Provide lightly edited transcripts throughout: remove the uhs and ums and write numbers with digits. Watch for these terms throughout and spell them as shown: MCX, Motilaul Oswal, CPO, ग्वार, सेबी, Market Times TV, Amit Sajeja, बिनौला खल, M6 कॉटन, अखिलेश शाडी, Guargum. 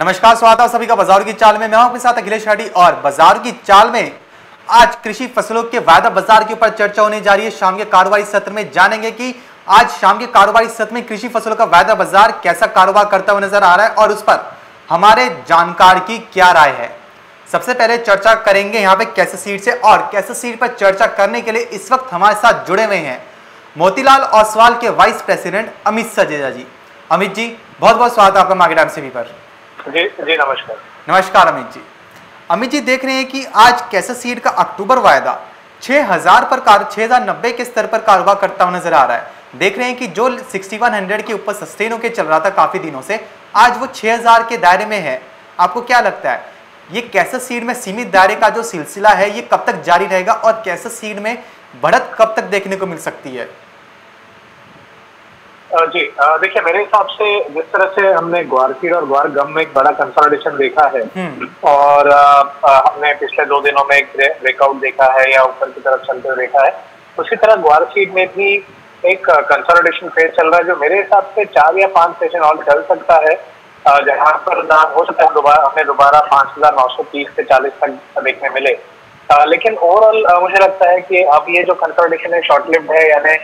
नमस्कार, स्वागत है सभी का बाजार की चाल में। मैं हूं आपके साथ अखिलेश शाडी और बाजार की चाल में आज कृषि फसलों के वायदा बाजार के ऊपर चर्चा होने जा रही है। शाम के कारोबारी सत्र में जानेंगे कि आज शाम के कारोबारी सत्र में कृषि फसलों का वायदा बाजार कैसा कारोबार करता हुआ नजर आ रहा है और उस पर हमारे जानकार की क्या राय है। सबसे पहले चर्चा करेंगे यहाँ पे कैसे सीट से, और कैसे सीट पर चर्चा करने के लिए इस वक्त हमारे साथ जुड़े हुए हैं मोतीलाल ओसवाल के वाइस प्रेसिडेंट अमित सजेजा जी। अमित जी, बहुत बहुत स्वागत है आपका मार्केट टाइम्स टीवी पर। जी नमस्कार। नमस्कार अमित जी। अमित जी, देख रहे हैं कि आज कैसा सीड का अक्टूबर वायदा 6090 के स्तर पर कारोबार करता हुआ नजर आ रहा है। देख रहे हैं कि जो 6100 के ऊपर सस्टेन होकर चल रहा था काफी दिनों से, आज वो 6000 के दायरे में है। आपको क्या लगता है ये कैसा सीड में सीमित दायरे का जो सिलसिला है ये कब तक जारी रहेगा और कैसा सीड में बढ़त कब तक देखने को मिल सकती है? जी देखिए, मेरे हिसाब से जिस तरह से हमने ग्वार सीड और ग्वार गम में एक बड़ा कंसोलिडेशन देखा है और हमने पिछले दो दिनों में एक ब्रेकआउट देखा है या ऊपर की तरफ चलते देखा है, उसी तरह ग्वार सीड में भी एक कंसोलिडेशन फेज चल रहा है जो मेरे हिसाब से 4 या 5 सेशन और चल सकता है, जहां पर ना हो सकता है हमें दोबारा 5930 से 40 तक देखने मिले। लेकिन ओवरऑल मुझे लगता है कि अब ये जो कंसोलिडेशन है शॉर्ट लिव्ड है, यानी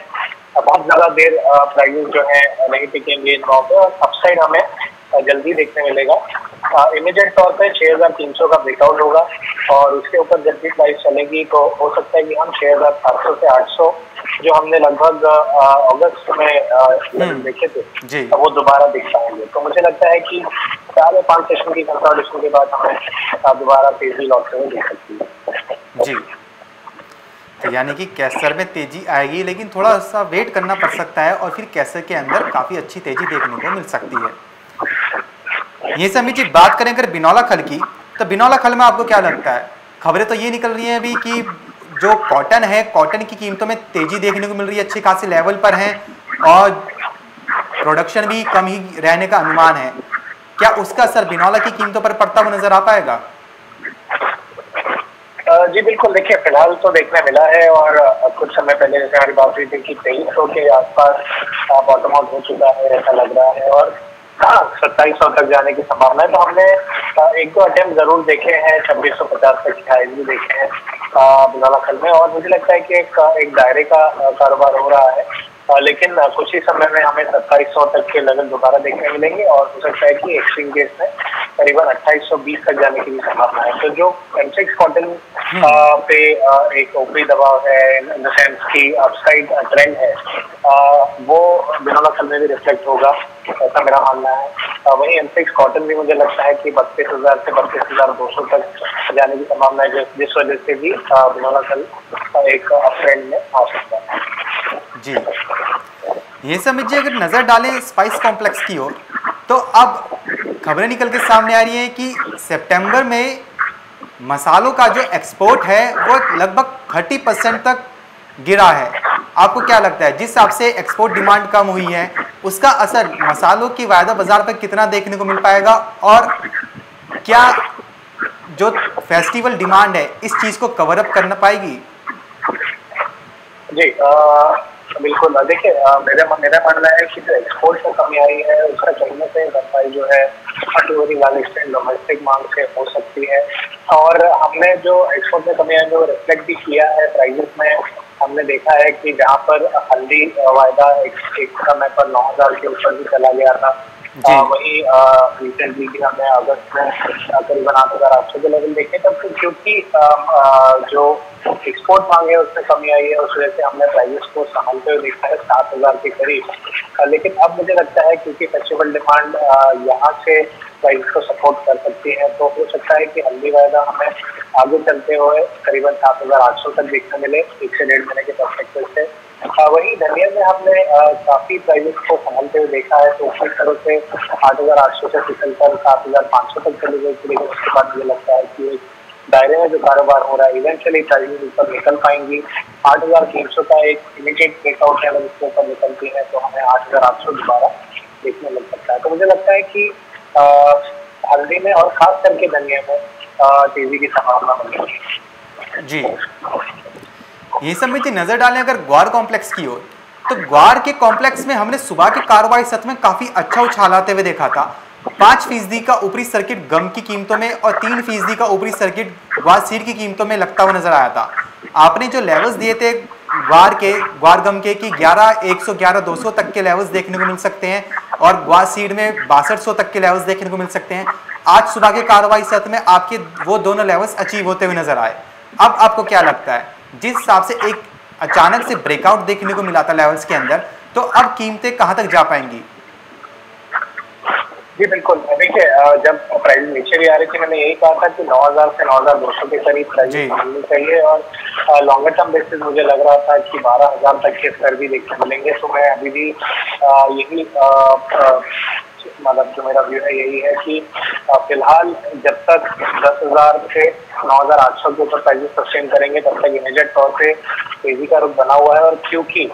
बहुत ज्यादा देर प्राइजेस जो है नहीं टिकेंगे पे, और अपसाइड हमें जल्दी देखने मिलेगा। इमीडिएट तौर पे 6300 का ब्रेकआउट होगा और उसके ऊपर जब भी प्राइस चलेगी तो हो सकता है कि हम 6700 से 800 जो हमने लगभग अगस्त में देखे थे वो दोबारा दिख पाएंगे। तो मुझे लगता है कि 4 या 5 सेशन की कंसोलिडेशन के बाद हमें दोबारा तेजी लौटते हुए देख सकती है। जी, यानी कि कैसर में तेजी आएगी लेकिन थोड़ा सा वेट करना पड़ सकता है और फिर कैसर के अंदर काफी अच्छी तेजी देखने को मिल सकती है। ये सभी जी बात करें अगर बिनौला खल की, तो बिनौला खल में आपको क्या लगता है? खबरें तो ये निकल रही हैं अभी कि जो कॉटन है, कॉटन की कीमतों में तेजी देखने को मिल रही है, अच्छे खासी लेवल पर है और प्रोडक्शन भी कम ही रहने का अनुमान है। क्या उसका असर बिनौला की कीमतों पर पड़ता हुआ नजर आ पाएगा? जी बिल्कुल, देखिए फिलहाल तो देखने मिला है और कुछ समय पहले जैसे हमारी बात हुई थी कि 2300 के आसपास बॉटम आउट हो चुका है ऐसा लग रहा है और 2700 तक जाने की संभावना है। तो हमने 1-2 अटेम्प्ट जरूर देखे हैं, 2650 तक के हाई भी देखे हैं बिनौला खल में, और मुझे लगता है कि एक दायरे का कारोबार हो रहा है। लेकिन कुछ ही समय में हमें 2700 तक के लेवल दोबारा देखने मिलेंगे और हो सकता है कि एक्सट्रीम केस में करीबन 2820 तक जाने की भी संभावना है। तो जो M6 कॉटन पे एक ऊपरी दबाव है, इन द सेंस की अपसाइड ट्रेंड है, वो बिनौला खल में भी रिफ्लेक्ट होगा ऐसा मेरा मानना है। वहीं M6 कॉटन भी मुझे लगता है कि 32000 से 32200 तक जाने की संभावना है, जिस वजह से भी बिनौला खल एक अप ट्रेंड में आ सकता है। जी, ये समझिए अगर नजर डालें स्पाइस कॉम्प्लेक्स की ओर, तो अब खबरें निकल के सामने आ रही हैं कि सितंबर में मसालों का जो एक्सपोर्ट है वो लगभग 30% तक गिरा है। आपको क्या लगता है जिस हिसाब से एक्सपोर्ट डिमांड कम हुई है उसका असर मसालों की वायदा बाजार पर कितना देखने को मिल पाएगा, और क्या जो फेस्टिवल डिमांड है इस चीज़ को कवर अप करना पाएगी? जी बिल्कुल, देखिए मेरा मानना है कि जो एक्सपोर्ट में कमी आई है उसका कहीं ना कहीं भरपाई जो है डोमेस्टिक मांग से हो सकती है, और हमने जो एक्सपोर्ट में कमी आई है वो रिफ्लेक्ट भी किया है प्राइजेस में। हमने देखा है कि जहाँ पर हल्दी वायदा एक समय पर 9000 के ऊपर भी चला गया था, वही रिसेंटली भी हमने अगस्त में करीबन 8,800 के लेवल देखे, तब से क्योंकि जो एक्सपोर्ट मांग है उसमें कमी आई है उस वजह से हमने प्राइजेस को संभालते हुए देखा है 7000 के करीब। लेकिन अब मुझे लगता है क्योंकि फेस्टिवल डिमांड यहाँ से प्राइस को सपोर्ट कर सकती है, तो हो सकता है कि हल्दी वायदा हमें आगे चलते हुए करीबन 7800 तक देखने मिले 1 से 1.5 महीने के परस्पेक्टिव से। वही धनिया में हमने काफी प्राइजेस को संभालते हुए देखा है, तो उसकी तरह से 8800 से फिसल कर 7500 तक चली गई थी। लेकिन उसके बाद मुझे लगता है कि दायरे में जो कारोबार हो रहा है इवेंचुअली प्राइजेस ऊपर निकल पाएंगी। 8300 का एक इमीडिएट ब्रेकआउट है, अगर उसके ऊपर निकलती है तो हमें 8800 दोबारा देखने मिल सकता है। तो मुझे लगता है कि हल्दी में और खास करके धनिया में तेजी की संभावना बनी। जी, ये सब में नजर डालें अगर ग्वार कॉम्प्लेक्स की ओर, तो ग्वार के कॉम्प्लेक्स में हमने सुबह के कारोबारी सत्र में काफी अच्छा उछाल आते हुए देखा था, 5% का ऊपरी सर्किट गम की कीमतों में और 3% का ऊपरी सर्किट ग्वार सीड की कीमतों में लगता हुआ नजर आया था। आपने जो लेवल्स दिए थे ग्वार गम के कि 111, 200 तक के लेवल्स देखने को मिल सकते हैं और ग्वार सीड में 6200 तक के लेवल्स देखने को मिल सकते हैं। आज सुबह के कारोबारी सत्र में आपके वो दोनों लेवल्स अचीव होते हुए नजर आए। अब आपको क्या लगता है, जिस हिसाब से एक अचानक से ब्रेकआउट देखने को मिला था लेवल्स के अंदर, तो अब कीमतें कहाँ तक जा पाएंगी? जी बिल्कुल, देखिए जब प्राइस नीचे भी आ रही थी मैंने यही कहा था कि 9000 से 9200 के करीब प्राइस मिलनी चाहिए और लॉन्गर टर्म बेसिस मुझे लग रहा था कि 12000 तक के स्तर भी देखने मिलेंगे। तो मैं अभी भी यही मतलब जो मेरा व्यू है यही है कि फिलहाल जब तक 10000 से 9800 के ऊपर प्राइस सस्टेन करेंगे तब तक इमीडिएट तौर पे तेजी का रुख बना हुआ है। और क्योंकि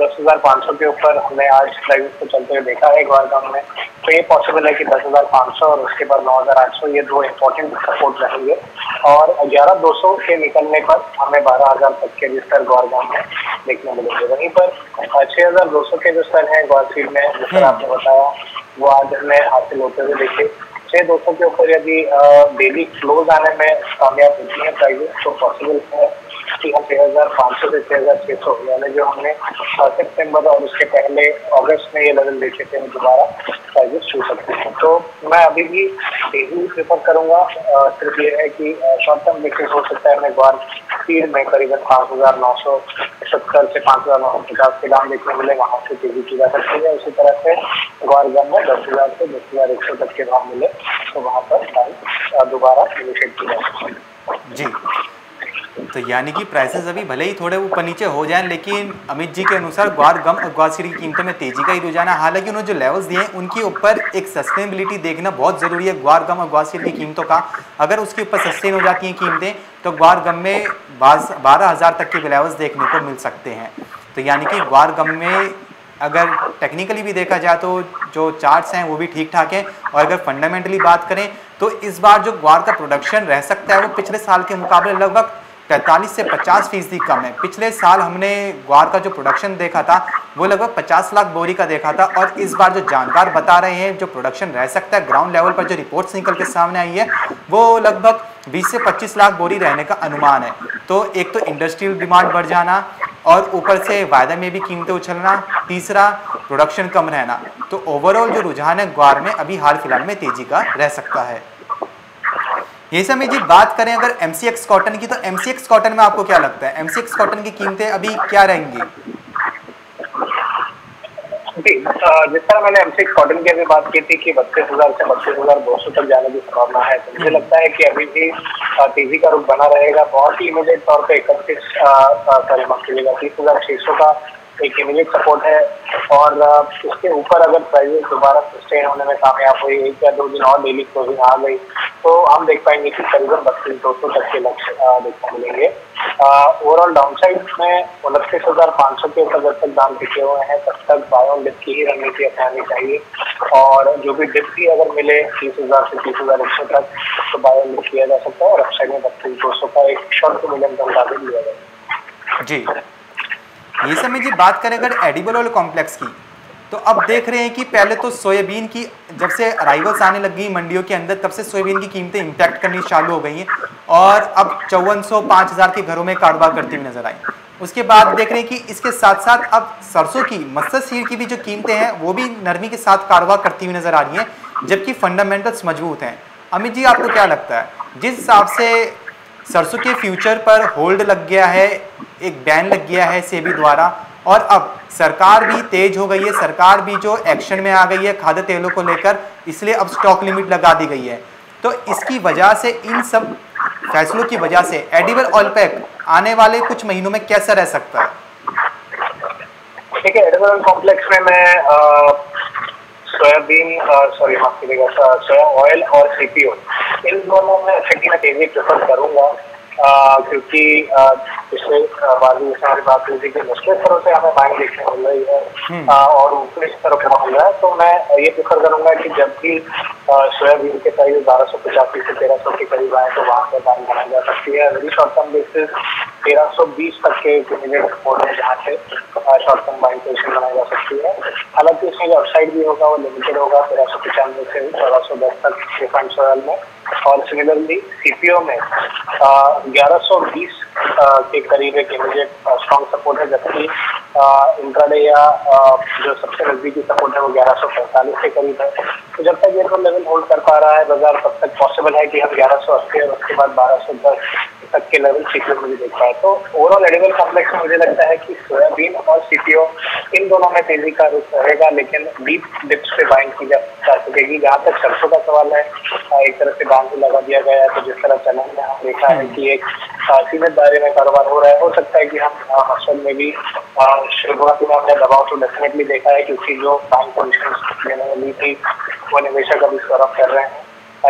10500 के ऊपर हमने आज प्राइस को चलते हुए देखा है ग्वार गांव में, तो ये पॉसिबल है कि 10500 और उसके बाद 9800 ये दो इंपॉर्टेंट सपोर्ट रहेंगे और 11200 के निकलने पर हमें 12000 तक के स्तर गौर गांव में देखने मिलेंगे। वहीं पर 6200 के जो स्तर हैं ग्वार सीड में जिस तरह आपने बताया वो आज हमें हासिल होते हुए देखे। 6200 के ऊपर यदि डेली क्लोज आने में कामयाब होती है प्राइजेस तो पॉसिबल है कि हम 6500 से 6600 यानी जो हमने सितंबर और उसके पहले अगस्त में ये लेवल देखे थे दोबारा प्राइजेस छू सकते हैं। तो मैं अभी भी डेली प्रेफर करूंगा। सिर्फ ये है कि शॉर्ट टर्म बेसिस हो सकता है हमें बार स्पीड में करीबन 5970 से 5950 के दाम देखने मिले, वहाँ से तेजी की जा सकती है। उसी तरह से ग्वार गांव में 10000 से 10100 तक के दाम मिले तो वहाँ पर प्राइस दोबारा इनिशिएट की जा सकती है। जी तो यानी कि प्राइसेस अभी भले ही थोड़े ऊपर नीचे हो जाएं, लेकिन अमित जी के अनुसार ग्वार गम और ग्वार सीड की कीमतों में तेजी का ही रुझान है। हालांकि उन्होंने जो लेवल्स दिए हैं उनके ऊपर एक सस्टेनेबिलिटी देखना बहुत ज़रूरी है ग्वार गम और ग्वार सीड की कीमतों का। अगर उसके ऊपर सस्टेन हो जाती हैं कीमतें तो ग्वार गम में 12000 तक के लेवल्स देखने को मिल सकते हैं। तो यानी कि ग्वार गम में अगर टेक्निकली भी देखा जाए तो जो चार्ट्स हैं वो भी ठीक ठाक हैं और अगर फंडामेंटली बात करें तो इस बार जो ग्वार का प्रोडक्शन रह सकता है वो पिछले साल के मुकाबले लगभग 45 से 50% कम है। पिछले साल हमने ग्वार का जो प्रोडक्शन देखा था वो लगभग 50 लाख बोरी का देखा था और इस बार जो जानकार बता रहे हैं जो प्रोडक्शन रह सकता है ग्राउंड लेवल पर जो रिपोर्ट्स निकल के सामने आई है वो लगभग 20 से 25 लाख बोरी रहने का अनुमान है। तो एक तो इंडस्ट्रियल डिमांड बढ़ जाना और ऊपर से वायदा में भी कीमतें उछलना, तीसरा प्रोडक्शन कम रहना, तो ओवरऑल जो रुझान है ग्वार में अभी हाल फिलहाल में तेजी का रह सकता है। ये समय जी बात करें अगर MCX कॉटन की, तो MCX कॉटन में आपको क्या लगता है, MCX कॉटन की कीमतें अभी क्या रहेंगी? जिस तरह मैंने MCX कॉटन की अभी बात की थी कि 32000 से 32200 तक जाने की संभावना है, तो मुझे लगता है कि अभी भी तेजी का रुख बना रहेगा। बहुत ही इमीडिएट तौर पर 30600 का एक इमीडिएट सपोर्ट है और उसके ऊपर अगर प्राइजेस दोबारा सस्टेन होने में कामयाब हुई, 1 या 2 दिन और डेली क्लोजिंग आ गई तो हम देख पाएंगे कि करीबन 32200 तक के लक्ष्य देखने मिलेंगे। ओवरऑल डाउनसाइड में 29500 के ऊपर जब तक दाम टिके हुए हैं तब तक बाय ऑन डिप की ही रणनीति अपनानी चाहिए और जो भी डिप भी अगर मिले 30000 से 30100 तक तो बाय ऑन डिप किया जा सकता है और अपसाइड में 32200 का एक शॉर्ट मीडियम टर्म टारगेट लिया जाएगा। जी ये समय जी बात करें अगर एडिबल ऑयल कॉम्प्लेक्स की, तो अब देख रहे हैं कि पहले तो सोयाबीन की जब से अराइवल्स आने लग गई मंडियों के अंदर तब से सोयाबीन की कीमतें इंपैक्ट करनी चालू हो गई हैं और अब 5400, 5000 के घरों में कारोबार करती हुई नजर आई। उसके बाद देख रहे हैं कि इसके साथ साथ अब सरसों की, मस्टर्ड सीड की भी जो कीमतें हैं वो भी नरमी के साथ कारोबार करती हुई नजर आ रही हैं, जबकि फंडामेंटल्स मजबूत हैं। अमित जी आपको क्या लगता है, जिस हिसाब से सरसों के फ्यूचर पर होल्ड लग गया है, एक बैन लग गया है सेबी द्वारा और अब सरकार भी तेज हो गई है, सरकार भी जो एक्शन में आ गई है खाद्य तेलों को लेकर, इसलिए अब स्टॉक लिमिट लगा दी गई है, तो इसकी वजह से, इन सब फैसलों की वजह से एडिबल ऑयल पैक आने वाले कुछ महीनों में कैसा रह सकता है? ठीक है, एडिबल ऑयल कॉम्प्लेक्स में मैं सोया ऑयल और CPO इन दोनों में सेटिंग में तेजी प्रेफर करूंगा क्योंकि पिछले बार भी जैसे हमारी बात हुई थी कि मुश्किल स्तरों से हमें बाइंग देखने मिल रही है और ऊपरी स्तरों पर मिल रहा है, तो मैं ये प्रेफर करूंगा कि जब भी सोयाबीन के प्राइस 1285 से 1300 के करीब आए तो वहाँ पर बाइंग बनाई जा सकती है। वेरी शॉर्ट टर्म बेसिस 1320 तक के इमीडिएट सपोर्ट है जहाँ से शॉर्ट टर्म बाइंग पोजिशन बनाई जा सकती है। हालांकि इसमें जो अपसाइड भी होगा वो लिमिटेड होगा, 1395 से 1410 तक के फंड सर्कल में। और सिमिलरली सीपीओ में 1120 के करीब एक इमीडिएट स्ट्रॉन्ग सपोर्ट है, जबकि इंट्राडे या जो सबसे नजदीकी सपोर्ट है वो 1145 के करीब है। तो जब तक ये लेवल होल्ड कर पा रहा है बाजार, तब तक पॉसिबल है कि हम 1180 और उसके बाद 1210 तक के लेवल सीक्वेंस मुझे देख पाए। तो ओवरऑल एडिबल कॉम्प्लेक्स में मुझे लगता है कि सोयाबीन और सीपीओ इन दोनों में तेजी का रुख रहेगा, लेकिन डीप डिप्स पे बाइंड की जा सकेगी। जहाँ तक सरसों का सवाल है, एक तरह से बांध लगा दिया गया है, तो जिस तरह चलन में हम देखा है कि एक सीमित दायरे में कारोबार हो रहा है, हो सकता है कि हम असल में भी शुरुआती में हमने दबाव तो डेफिनेटली देखा है, क्योंकि जो बाइंग पोजिशन लेने वाली थी वो निवेशक अभी स्वरफ कर रहे हैं।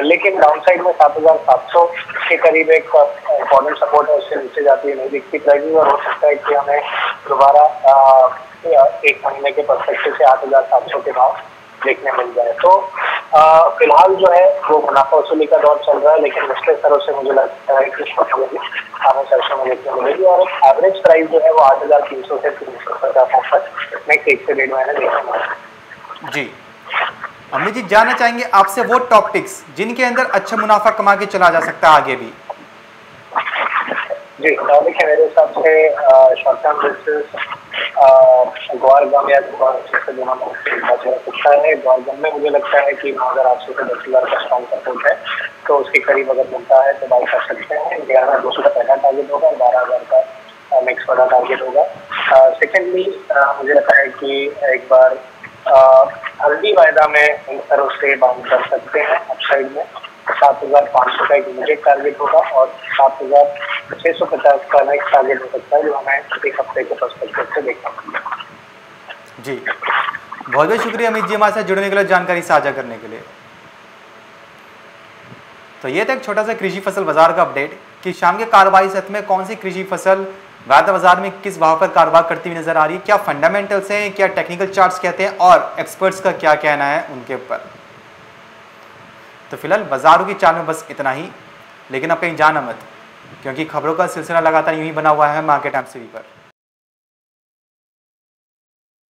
लेकिन डाउनसाइड में 7,700 के करीब एक इम्पोर्टेंट सपोर्ट है, उससे नीचे जाती है नहीं दिखती रहेगी। और हो सकता है कि हमें दोबारा एक महीने के परस्पेक्टिव से 8,700 के भाव देखने मिल जाए। तो फिलहाल जो है वो मुनाफा वसूली का दौर चल रहा है, लेकिन मुश्किल स्तरों से मुझे लगता है कि हमें सरसों में देखने मिलेगी। और एवरेज प्राइस जो है वो 8,300 से 3,050 तक नेक्स्ट 1 से डेढ़ महीने देखने मिलेगा। जी अमित जी, जानना चाहेंगे आपसे वो टॉप टिक्स जिनके अंदर अच्छा मुनाफा कमा के चला जा सकता है आगे भी। जी देखिए, मेरे हिसाब से शॉर्ट टर्म रिस्क ग्वार गम या दोनों सकता है। ग्वार गम में मुझे लगता है कि 9,800 से 10,000 का स्ट्रॉन्ग सपोर्ट है, तो उसके करीब अगर मिलता है तो बाई कर सकते हैं। 11,200 का पहला टारगेट होगा, 12,000 का नेक्स्ट वाला टारगेट होगा। सेकेंडली मुझे लगता है कि एक बार हल्दी वायदा में इन तरह से बाउंड कर सकते हैं। अपसाइड में 7,500 का एक इमीडिएट टारगेट होगा और 7,650 का नेक्स्ट टारगेट हो सकता है, जो हमें एक हफ्ते के पर्सपेक्टिव से देखना पड़ेगा। जी बहुत बहुत शुक्रिया अमित जी हमारे साथ जुड़ने के लिए, जानकारी साझा करने के लिए। तो ये था एक छोटा सा कृषि फसल बाजार का अपडेट कि शाम के कारोबारी सत्र में कौन सी कृषि फसल वायदा बाजार में किस भाव पर कारोबार करती हुई नजर आ रही है, क्या फंडामेंटल्स हैं, क्या टेक्निकल चार्ट्स कहते हैं और एक्सपर्ट्स का क्या कहना है उनके ऊपर। तो फिलहाल बाजारों की चाल में बस इतना ही, लेकिन आप कहीं जाना मत, क्योंकि खबरों का सिलसिला लगातार यूं ही बना हुआ है मार्केट टाइम्स टीवी पर।